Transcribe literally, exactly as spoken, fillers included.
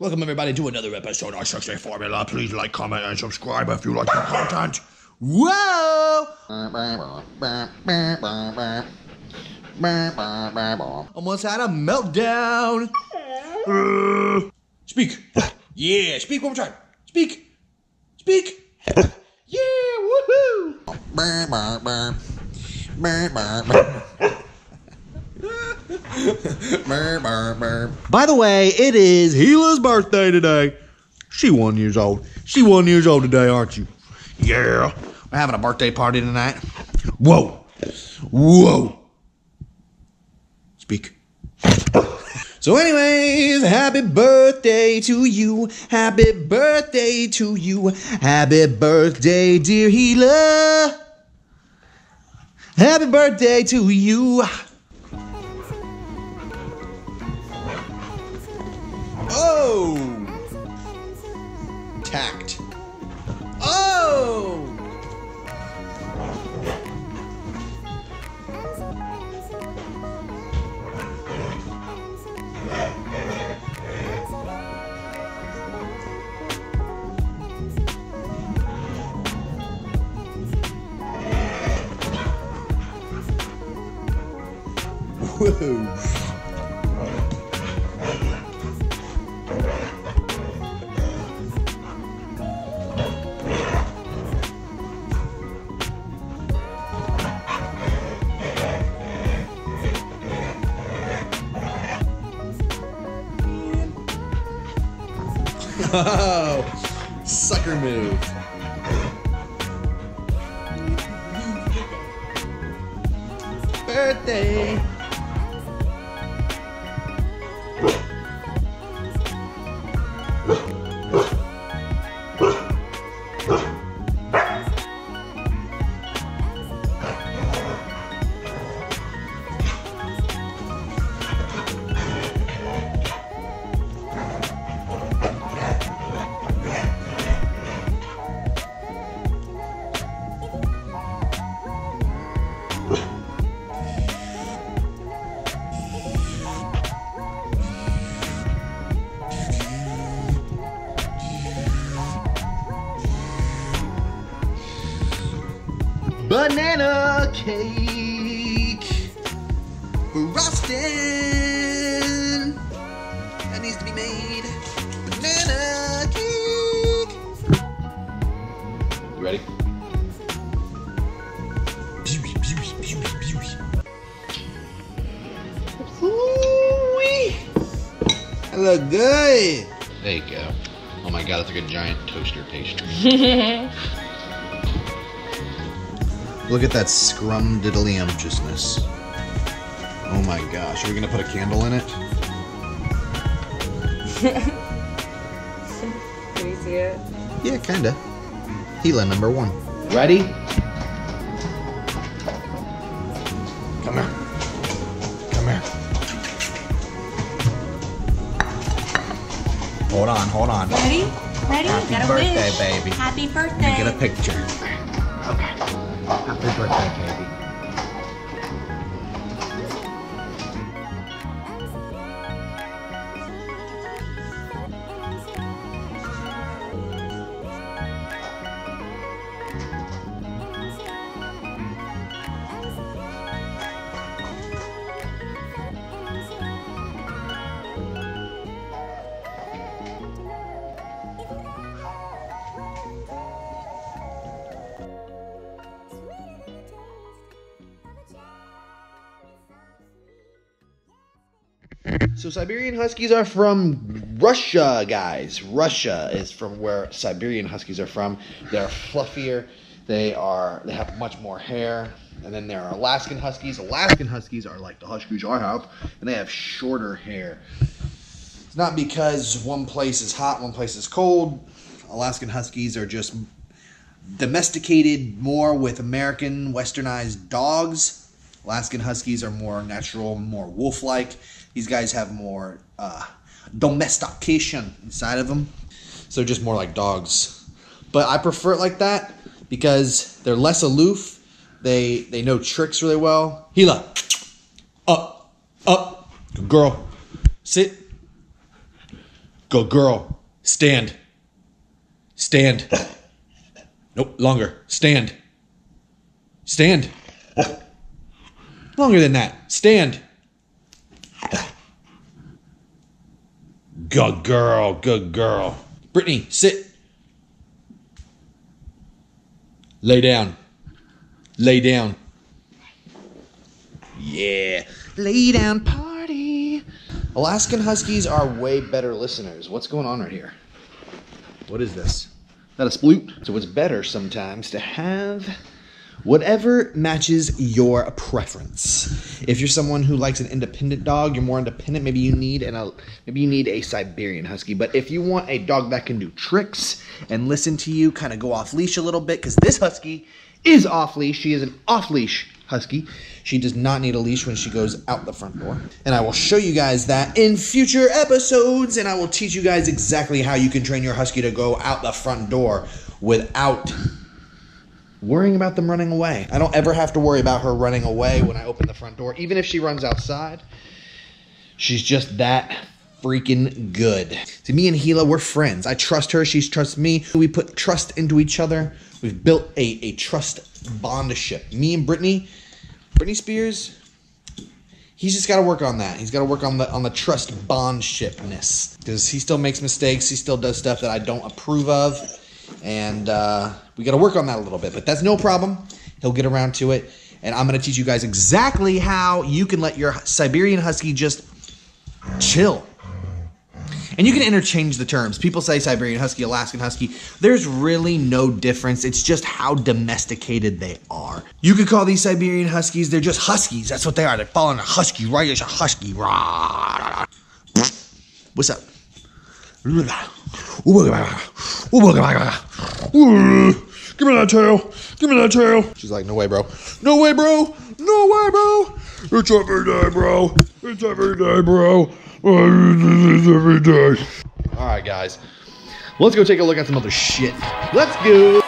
Welcome everybody to another episode of Sixty Formula. Please like, comment, and subscribe if you like the content. Whoa! Almost had a meltdown. Uh, speak. Yeah, speak one more time. Speak. Speak. Yeah, woohoo! By the way, it is Hila's birthday today. She one years old. She one years old today, aren't you? Yeah. We're having a birthday party tonight. Whoa. Whoa. Speak. So anyways, happy birthday to you. Happy birthday to you. Happy birthday, dear Hila. Happy birthday to you. Oh! Tact. Oh! Whoa! Oh, sucker move. Birthday. Banana cake frosting. That needs to be made. Banana cake. You ready? Beauty, beauty, beauty, beauty. Ooh-wee. I look good. There you go. Oh my god, that's like a giant toaster pastry. Look at that scrumdiddlyumptiousness. Oh my gosh, are we gonna put a candle in it? Can you see it? Yeah, kinda. Hila number one. Ready? Come here. Come here. Hold on, hold on. Ready? Ready? Happy Gotta birthday, wish. baby. Happy birthday. Let me get a picture. Okay. Happy birthday, So Siberian Huskies are from Russia, guys. Russia is from where Siberian Huskies are from. They're fluffier. They are. They have much more hair. And then there are Alaskan Huskies. Alaskan Huskies are like the Huskies I have, and they have shorter hair. It's not because one place is hot, one place is cold. Alaskan Huskies are just domesticated more with American westernized dogs. Alaskan Huskies are more natural, more wolf-like. These guys have more uh, domestication inside of them. So just more like dogs. But I prefer it like that because they're less aloof. They they know tricks really well. Hila, up, up, good girl, sit. Go, girl. Stand. Stand. Nope, longer. Stand. Stand. Longer than that. Stand. Good girl. Good girl. Brittany, sit. Lay down. Lay down. Yeah. Lay down party. Alaskan Huskies are way better listeners. What's going on right here? What is this? That a sploot? So it's better sometimes to have whatever matches your preference. If you're someone who likes an independent dog, you're more independent. Maybe you need an a maybe you need a Siberian Husky. But if you want a dog that can do tricks and listen to you, kind of go off leash a little bit, because this husky is off leash. She is an off leash husky. She does not need a leash when she goes out the front door. And I will show you guys that in future episodes, and I will teach you guys exactly how you can train your husky to go out the front door without worrying about them running away. I don't ever have to worry about her running away when I open the front door. Even if she runs outside, she's just that freaking good. See, me and Hila, we're friends. I trust her. She trusts me. We put trust into each other. We've built a, a trust bond ship. Me and Brittany, Brittany Spears, he's just got to work on that. He's got to work on the on the trust bond shipness, because he still makes mistakes. He still does stuff that I don't approve of. And uh, we got to work on that a little bit, but that's no problem. He'll get around to it. And I'm going to teach you guys exactly how you can let your Siberian Husky just chill. And you can interchange the terms. People say Siberian Husky, Alaskan Husky. There's really no difference. It's just how domesticated they are. You could call these Siberian Huskies, they're just Huskies. That's what they are. They fall on a Husky, right? It's a Husky. What's up? Give me that tail. Give me that tail. She's like, no way, bro. No way, bro. No way, bro. It's every day, bro. It's every day, bro. Every day. All right, guys, let's go take a look at some other shit. Let's go.